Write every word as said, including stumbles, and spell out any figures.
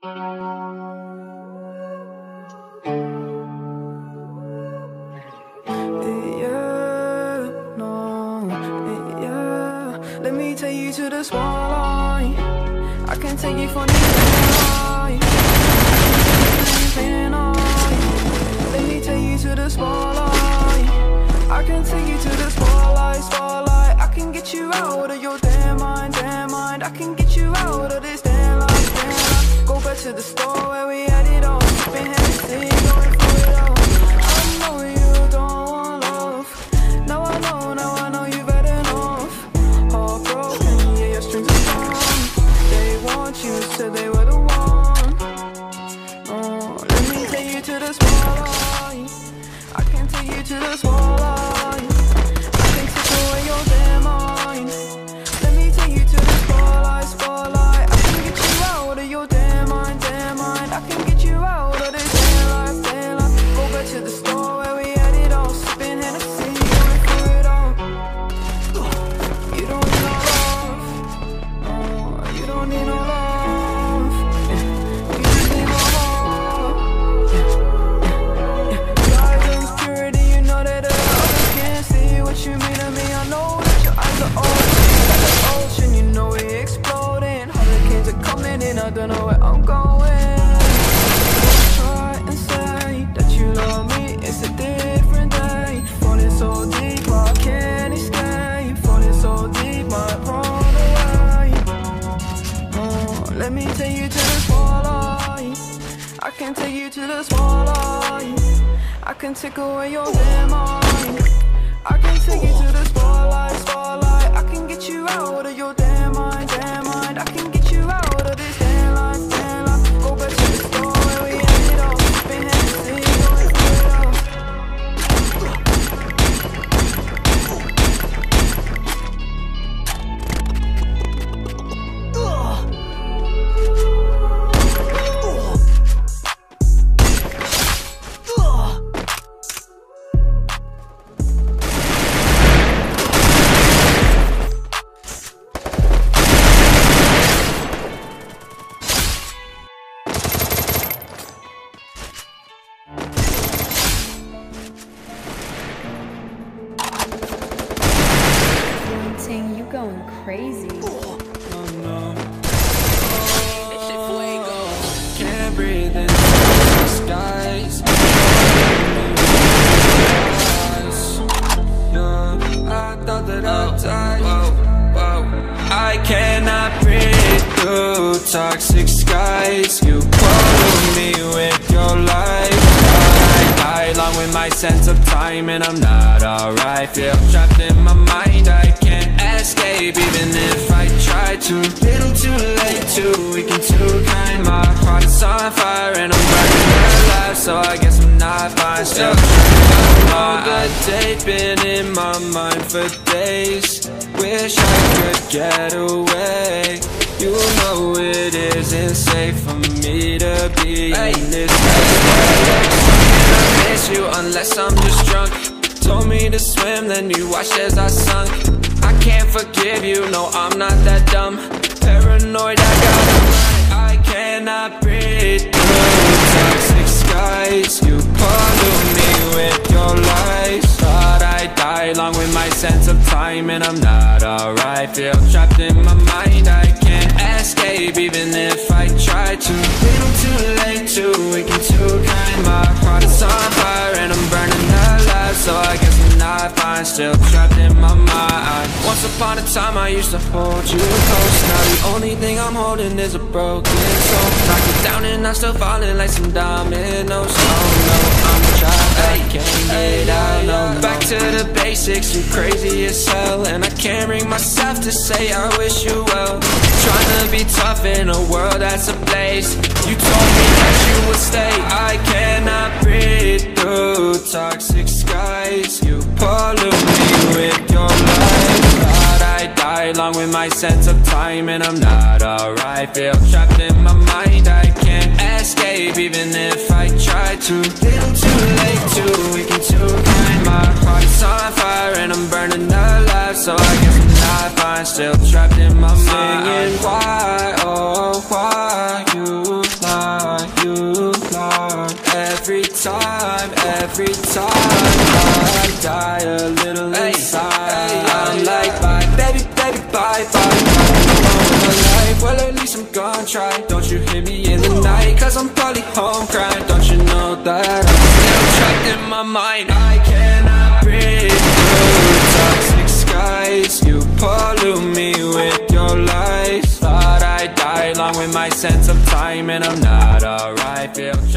Yeah, no, yeah. Let me take you to the spotlight. I can take you for the night. Let me take you to the spotlight. I can take you to the spotlight, spotlight. I can get you out of your damn mind, damn mind. I can get you out of this damn life, damn life. Go back to the store where we had it all. Been had this thing going for it all. I know you don't want love. Now I know, now I know you better enough. Heartbroken, yeah, your strings are gone. They want you, said they were the one. Oh, let me take you to the spotlight. I can take you to the spotlight. I don't know where I'm going. Try and say that you love me, it's a different day. Falling so deep, I can't escape. Falling so deep, my pride away. Oh, let me take you to the spotlight. I can take you to the spotlight. I can take away your damn mind. I can take you to the spotlight, spotlight. I can get you out of your damn mind, damn mind. I can get you out. Crazy. Oh, no. Oh, can't breathe in the skies. No, I thought that I'd die. I cannot breathe through toxic skies. You follow me with your life. I lie along with my sense of time, and I'm not alright. Feel trapped in my mind. I can't escape, even if I try to. Little too late, too weak and too kind. My heart is on fire and I'm burning alive, so I guess I'm not fine. Still trying all the day, been in my mind for days. Wish I could get away. You know it isn't safe for me to be in this place. I miss you unless I'm just drunk. Told me to swim, then you watched as I sunk. I can't forgive you, no, I'm not that dumb. Paranoid, I got the mind. I cannot breathe through toxic skies. You pollute me with your lies. Thought I'd die along with my sense of time, and I'm not alright. Feel trapped in my mind, I can't escape, even if I try to. Little too late, too weak and too kind. My heart is on fire and I'm burning alive, so I guess I'm not fine. Still trapped in my mind. Once upon a time I used to hold you close. Now the only thing I'm holding is a broken soul. Knock it down and I'm still falling like some dominoes. Oh no, I'm trapped, I can't get out, no. Back to the basics, you crazy as hell. And I can't bring myself to say I wish you well. Trying to be tough in a world that's a place. You told me that you would stay. I cannot breathe through toxic skies. You pollute me with your lies. Thought I'd die along with my sense of time, and I'm not alright. Feel trapped in my mind, I can't escape, even if I try to. Little too late, too weak and too kind. My heart is on fire and I'm burning alive, so I guess I'm not fine. Still trapped in my mind. Singing why, oh why you lie. time, every time I die a little inside. I'm like, bye, baby, baby, bye, bye, bye. Well, at least I'm gonna try. Don't you hear me in the night, cause I'm probably home crying. Don't you know that I'm still trapped in my mind? I cannot breathe through toxic skies. You pollute me with your lies. Thought I died along with my sense of time, and I'm not alright, feel